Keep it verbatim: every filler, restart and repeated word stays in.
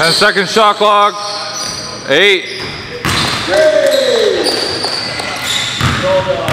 ten second shot clock. Eight. Yay.